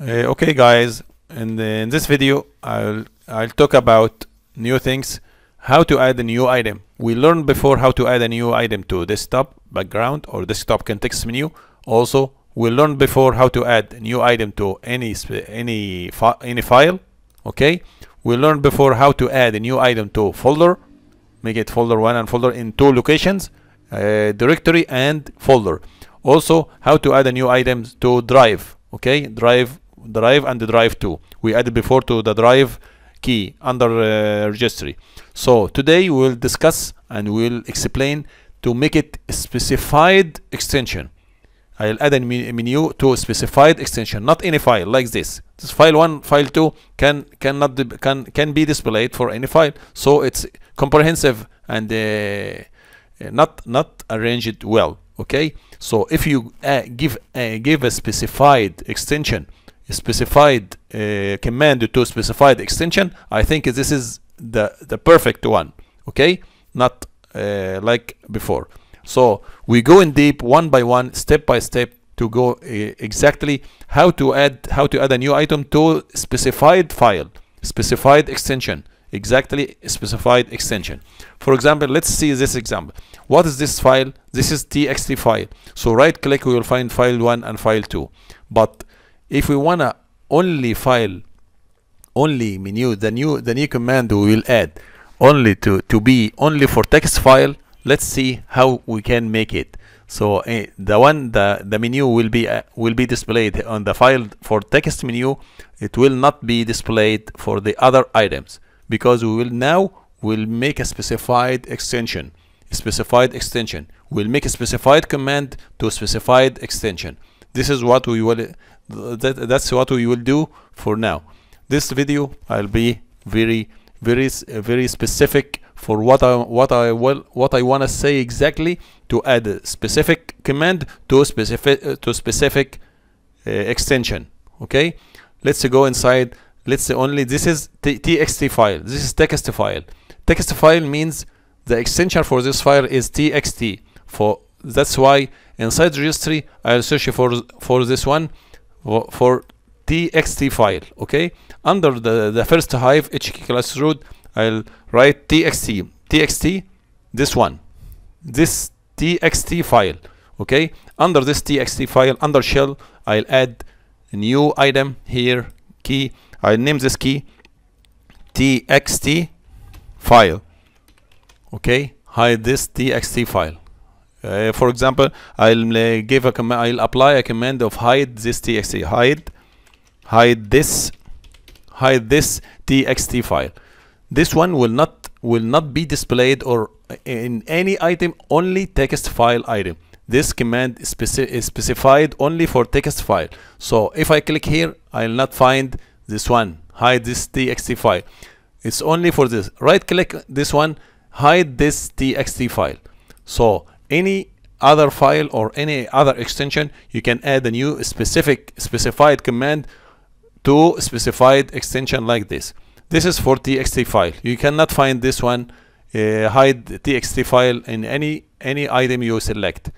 Okay guys, and in this video I'll talk about new things, how to add a new item. We learned before how to add a new item to desktop background or desktop context menu. Also we learned before how to add a new item to any file. Okay, we learned before how to add a new item to folder, make it folder 1 and folder in two locations, directory and folder. Also how to add a new item to drive. Okay, drive and the drive 2 we added before to the drive key under registry. So today we'll discuss and we'll explain to make it a specified extension. I'll add a menu to a specified extension, not any file like this. This file 1, file 2 can be displayed for any file. So it's comprehensive and not arranged well. Okay, so if you give a specified extension, a specified command to specified extension, I think this is the perfect one. Okay, not like before. So we go in deep one by one, step by step, to go exactly how to add a new item to specified file, specified extension, exactly specified extension. For example, let's see this example. What is this file? This is txt file. So right click, we will find file 1 and file 2. But if we wanna only file, only menu, the new command we will add only to be only for text file. Let's see how we can make it. So the menu will be displayed on the file for text menu. It will not be displayed for the other items, because we will now make a specified extension. We'll make a specified command to a specified extension. This is what we will. That's what we will do for now. This video I'll be very, very specific for what I want to say exactly, to add a specific command to a specific extension. Okay, let's go inside. Let's say only this is txt file. This is text file. Text file means the extension for this file is txt. For that's why inside registry I'll search for this one for txt file. Okay, under the first hive HK class root, I'll write txt, this one, this txt file. Okay, under this txt file, under shell, I'll add a new item here, key. I name this key txt file. Okay, hide this txt file. For example, I'll give a command. I'll apply a command of hide this txt. Hide this txt file. This one will not be displayed or in any item, only text file item. This command is specified only for text file. So if I click here, I'll not find this one, hide this txt file. It's only for this. Right click this one, hide this txt file. So any other file or any other extension, you can add a new specified command to specified extension like this. This is for txt file. You cannot find this one, hide txt file, in any item you select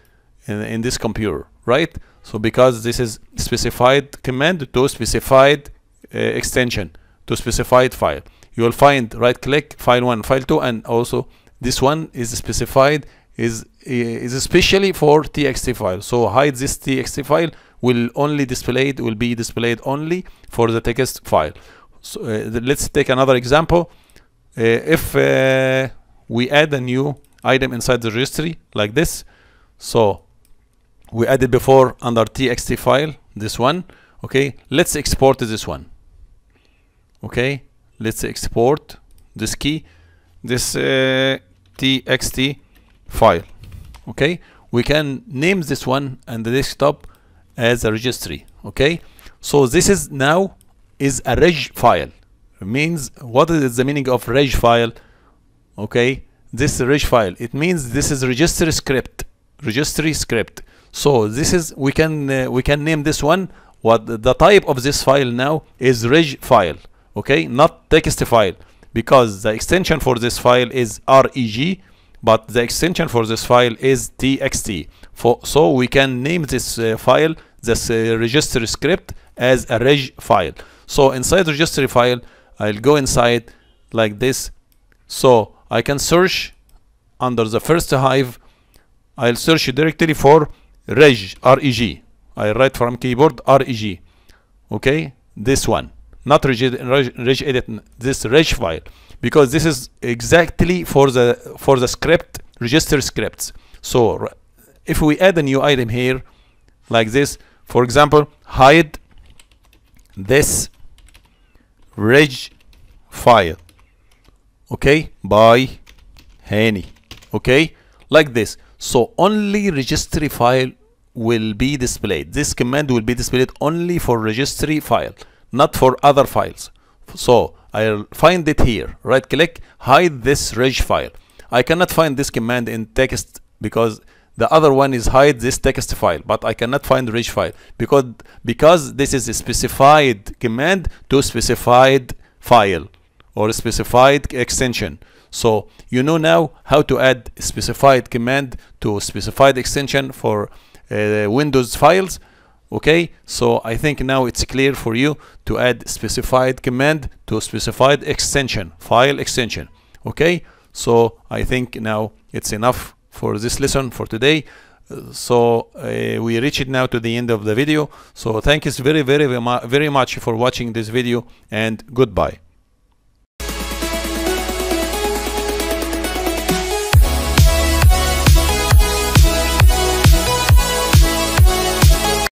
in this computer, right? So because this is specified command to specified extension to specified file. You will find right click file 1, file 2, and also this one is specified, is especially for txt file. So hide this txt file will be displayed only for the text file. So let's take another example. If we add a new item inside the registry like this, so we added before under txt file this one. Okay, let's export this one. Okay, let's export this key, this txt file. Okay, we can name this one and the desktop as a registry. Okay, so this is now is a reg file. It means, what is the meaning of reg file? Okay, this reg file, it means this is registry script. So this is, we can name this one. What the type of this file now is reg file. Okay, not text file, because the extension for this file is reg, but the extension for this file is txt. So we can name this file this registry script as a reg file. So inside registry file, I'll go inside like this. So I can search under the first hive. I'll search directly for reg, reg. I write from keyboard reg. Okay, this one, not regedit, this reg file, because this is exactly for the script, register scripts. So if we add a new item here like this, for example, hide this reg file, okay, by Hany, okay, like this. So only registry file will be displayed. This command will be displayed only for registry file, not for other files. So I'll find it here, right click, hide this reg file. I cannot find this command in text because the other one is hide this text file, but I cannot find reg file because this is a specified command to specified file or specified extension. So you know now how to add specified command to specified extension for Windows files. Okay, so I think now it's clear for you to add specified command to specified extension, file extension. Okay, so I think now it's enough for this lesson for today. We reached now to the end of the video. So thank you very, very, very much for watching this video, and goodbye.